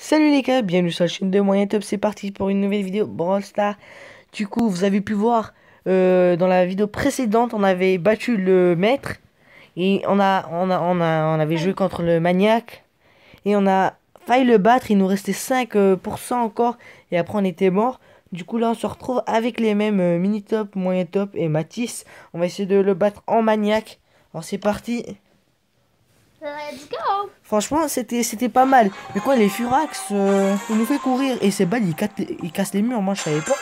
Salut les gars, bienvenue sur la chaîne de Moyen-Top, c'est parti pour une nouvelle vidéo Brawl Stars. Du coup, vous avez pu voir dans la vidéo précédente, on avait battu le maître et on avait joué contre le Maniaque et on a failli le battre, il nous restait 5% encore et après on était mort. Du coup là on se retrouve avec les mêmes Mini-Top, Moyen-Top et Mathis. On va essayer de le battre en Maniaque. Alors c'est parti. Let's go. Franchement c'était pas mal. Mais quoi, les Furax il nous fait courir. Et ses balles il casse les murs, moi je savais pas.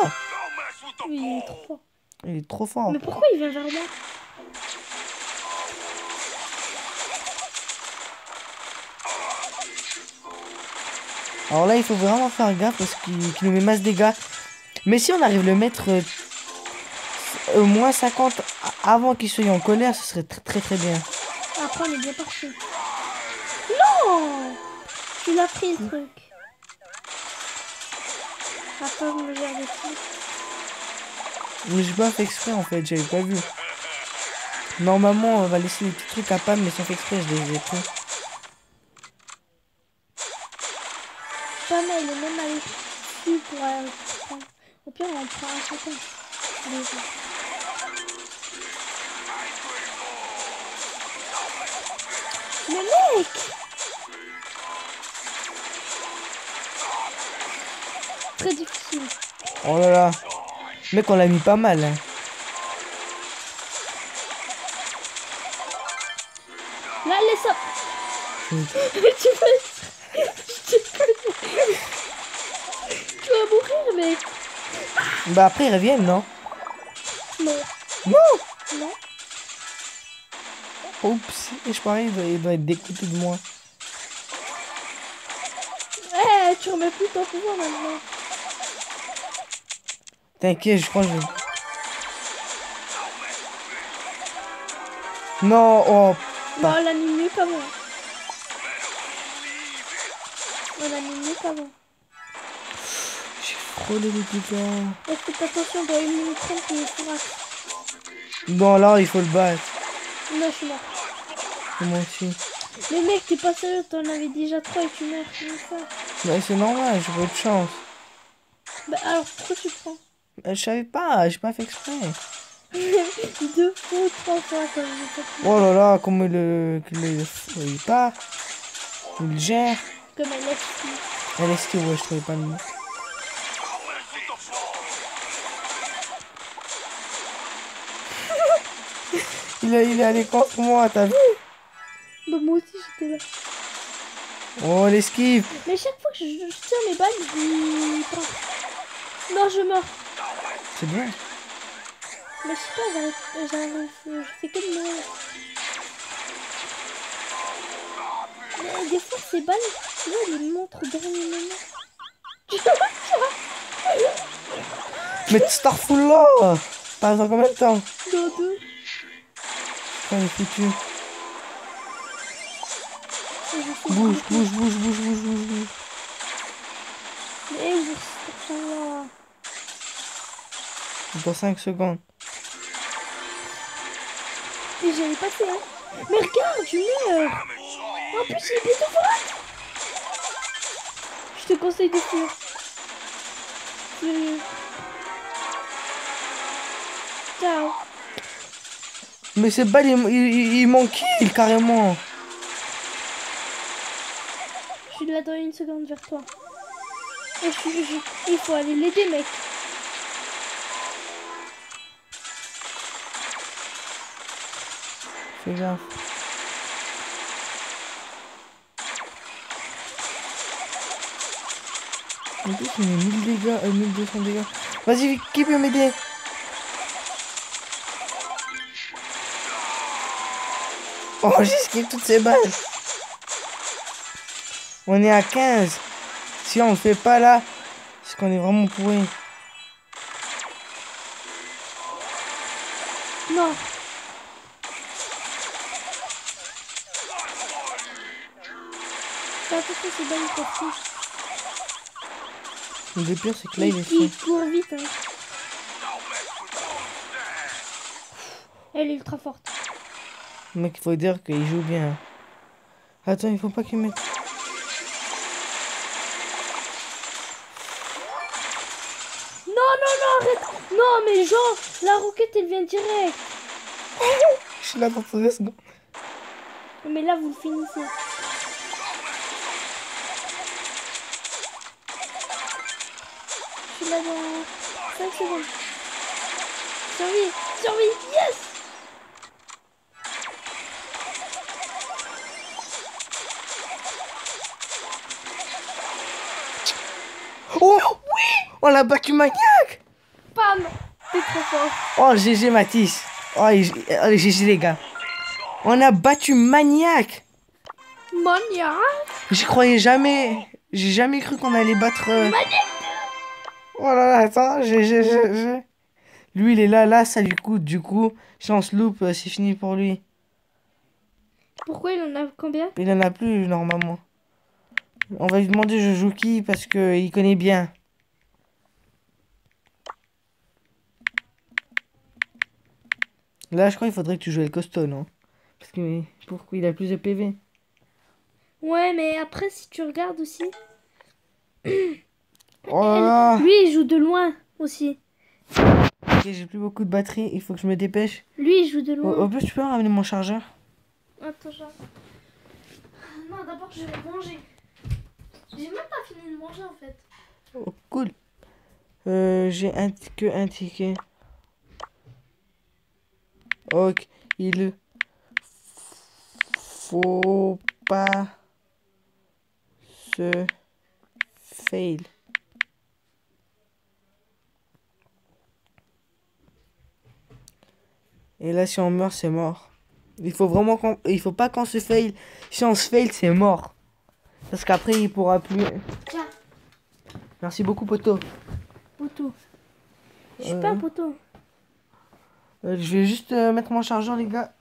Oui, il est trop fort. Il est trop fort. Mais pourquoi il vient vers moi? Alors là il faut vraiment faire gaffe parce qu'il nous met masse dégâts. Mais si on arrive le mettre au moins 50 avant qu'il soit en colère, ce serait très bien. Après on est bien parti. Non, tu l'as pris le truc. Après on me gère des trucs. Mais j'ai pas fait exprès en fait, j'avais pas vu. Normalement on va laisser les petits trucs à Pam, mais sans fait exprès je les ai pris. Pas mal, il est même allé dessus pour aller prendre. Au pire on en prend un chacun. Allez, mais mec! Très difficile. Oh là là. Mec, on l'a mis pas mal. Hein. Là, laisse ça. Tu veux... Tu vas mourir, mec. Bah après, ils reviennent, non? Non. Non? Non. Oups, je parlais, il doit être découpé de moi. Eh, hey, tu remets plus ton pouvoir maintenant. T'inquiète, je crois que je... Non, oh... Non, on l'a mis mieux qu'avant. On l'a mis mieux qu'avant. J'ai frôlé les dégâts. Faites attention, dans une minute trente, il est furac. Bon, là, il faut le battre. Non, je suis mort. Moi aussi. Mais mec, t'es pas sérieux, t'en avais déjà 3 et tu meurs comme ça. Mais c'est normal, j'ai pas de chance. Bah alors, pourquoi tu prends? Je savais pas, j'ai pas fait exprès. 2 fois, 3 fois quand j'ai fait. Oh là là, comment il part. Il le gère. Comme Alexis. Alexis, ouais, je trouvais pas le mot. Il est allé contre moi, t'as vu? Bah moi aussi j'étais là. Oh l'esquive. Mais chaque fois que je tire mes balles, je... Non, je meurs. C'est bien. Mais je sais pas, j'arrive... Je fais que de mourir. Mais des fois ces balles, là ils les montrent au dernier moment. Tu vois ça? Mais tu t'en fous là. Pas dans combien de temps? Dans 2. Putain, il est foutu. Bouge. Mais vous êtes là. Dans 5 secondes. Et j'avais pas fait, hein. Mais regarde, tu meurs. En plus, il est plutôt fort. Je te conseille de fuir. Ciao. Mais ces balles, il manque il carrément. Je suis là dans une seconde vers toi. Et il faut aller l'aider, mec. Fais gaffe. En plus, il met 1000 dégâts, 1200 dégâts. Vas-y, qui peut m'aider? Oh, j'esquive toutes ces balles. On est à 15. Si on le fait pas là, c'est qu'on est vraiment pourri. Non. Pas parce que ces balles sont plus. Le pire, c'est que là, il est fou. Il court vite, hein. Elle est ultra forte. Mec, il faut dire qu'il joue bien. Attends, il faut pas qu'il mette. non, arrête. Non, mais genre, la roquette, elle vient direct. Je suis là dans 30 secondes. Mais là, vous le finissez. Je suis là dans 5 secondes. Survie, survie, yes. Oh oui. On l'a battu Maniaque. Pam. T'es trop fort. Oh GG Mathis. Oh GG les gars. On a battu Maniaque. Maniaque. J'y croyais jamais. J'ai jamais cru qu'on allait battre Maniaque. Oh là là, attends, GG. Lui il est là, ça lui coûte. Du coup, si on se loupe, c'est fini pour lui. Pourquoi il en a combien? Il en a plus normalement. On va lui demander je joue qui parce qu'il connaît bien. Là je crois qu'il faudrait que tu joues le costaud, non? Parce que pourquoi il a plus de PV. Ouais mais après si tu regardes aussi. Oh. Lui il joue de loin aussi. Ok j'ai plus beaucoup de batterie, il faut que je me dépêche. Lui il joue de loin. Au plus tu peux ramener mon chargeur. Attends genre. Non d'abord je vais manger. J'ai même pas fini de manger en fait. Oh cool. J'ai un ticket. Ok, il faut pas se fail. Et là si on meurt c'est mort. Il faut vraiment qu'on, il faut pas qu'on se fail. Si on se fail c'est mort. Parce qu'après il pourra plus. Tiens. Merci beaucoup poteau. Poteau. Je suis pas un poteau. Je vais juste mettre mon chargeur les gars.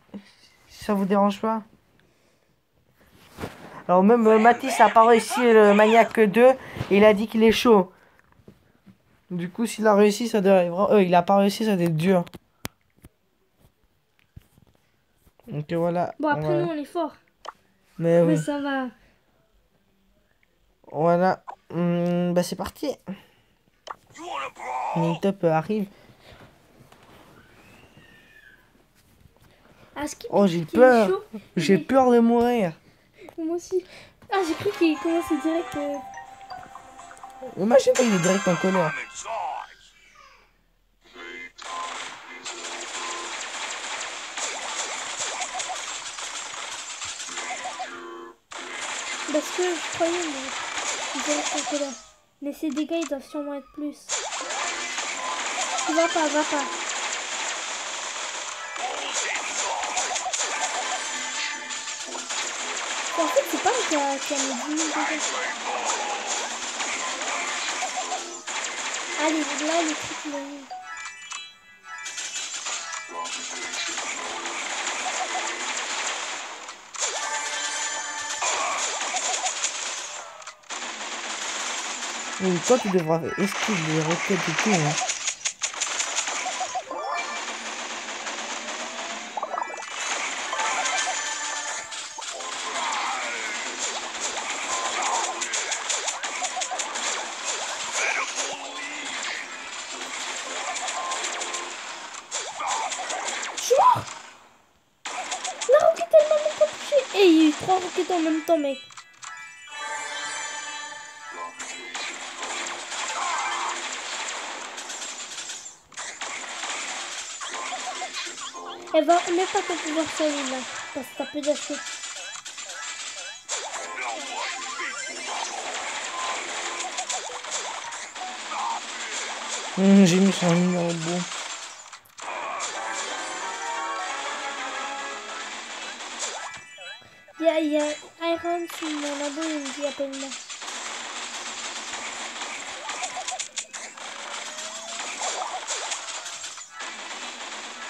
Si ça vous dérange pas. Alors même Mathis a pas réussi le Maniaque 2. Il a dit qu'il est chaud. Du coup s'il a réussi ça devrait. Il a pas réussi ça doit être dur. Donc voilà. Bon après nous on est fort. Mais oui. Ça va. Voilà, bah c'est parti. Mini-Top arrive. Ah, oh j'ai peur, j'ai peur de mourir. Moi aussi. Ah j'ai cru qu'il commençait direct. Moi je sais pas il est direct en colère. Parce que je croyais mais... Mais ces dégâts ils doivent sûrement être plus. Va pas, va pas. En fait c'est pas un qui a mis 10 000 dégâts. Allez, là les trucs là. Mais toi tu devras esquiver les roquettes et tout hein. Je suis mort. La roquette elle m'a même pas touché. Et il y a eu 3 roquettes en même temps mec. Elle va même pas te pouvoir salir là, parce que t'as peu d'acheter. J'ai mis son numéro bon. Il y a Iron sur mon labo, il me dit appelle-moi.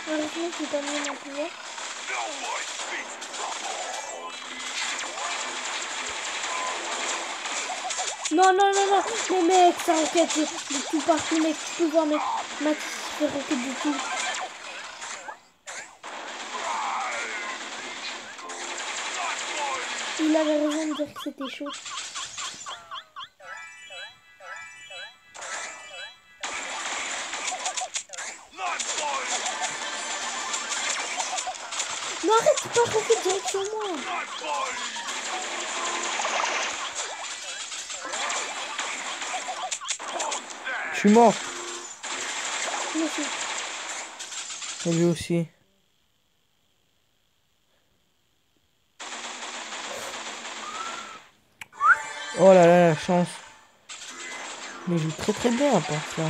Heureusement qu'il t'a mis mon pouvoir. Non, mais mec, ça roquette de tout partout, mec, tu peux voir, mec, Mathis fait roquette de tout. Il avait raison de dire que c'était chaud. arrête, tu peux pas attaquer direct sur moi. Je suis mort. Et lui aussi. Oh là là, la chance. Mais je joue très très bien à part ça.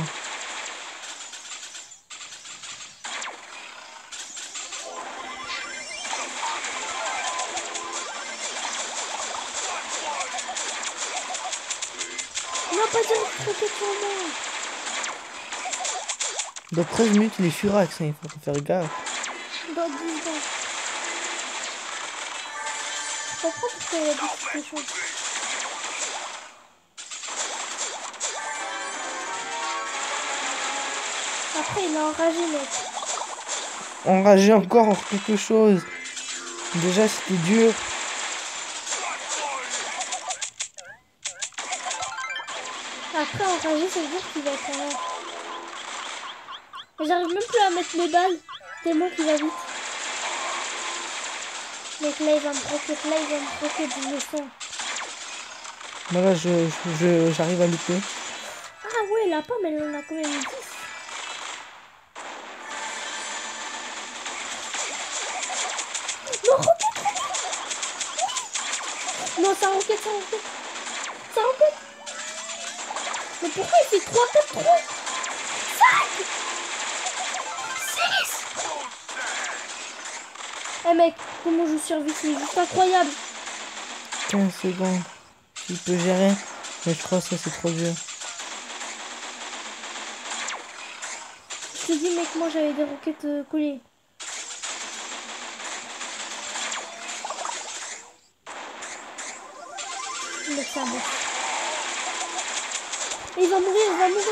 Il n'a pas dit que c'était pour moi. Dans 13 minutes, il est furax, hein, il faut faire gaffe. Dans 10 ans. Je comprends pourquoi il y a des petites choses. Après il a enragé mec. Enragé encore en quelque chose. Déjà c'était dur. Après enragé c'est dur qu'il va être là. J'arrive même plus à mettre mes balles. Tellement qu'il va vite. Mec là il va me croquer, là il va me croquer du leçon. Bah là j'arrive à louper. Ah ouais la pomme elle en a quand même 10. Non, ça roquette, ça roquette. Ça roquette. Mais pourquoi il fait 3, 4, 3, 5, 6. Eh mec, comment je survis, c'est juste incroyable. 15 secondes. Il peut gérer. Mais je crois que ça, c'est trop dur. Je te dis, mec, moi, j'avais des roquettes collées. Il va mourir, il va mourir.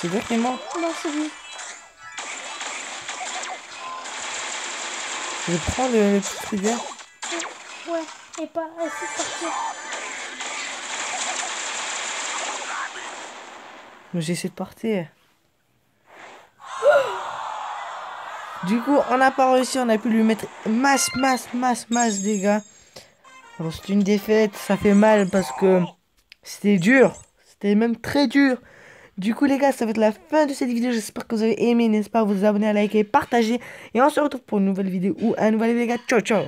C'est lui qui est mort? Non, c'est lui. Je prends le petit rivière. Ouais, et pas assez parti. Mais j'essaie de partir. Du coup, on n'a pas réussi, on a pu lui mettre masse dégâts. Bon, c'est une défaite, ça fait mal parce que c'était dur. C'était même très dur. Du coup, les gars, ça va être la fin de cette vidéo. J'espère que vous avez aimé. N'hésitez pas à vous abonner, à liker, partager. Et on se retrouve pour une nouvelle vidéo ou un nouvel les gars. Ciao, ciao.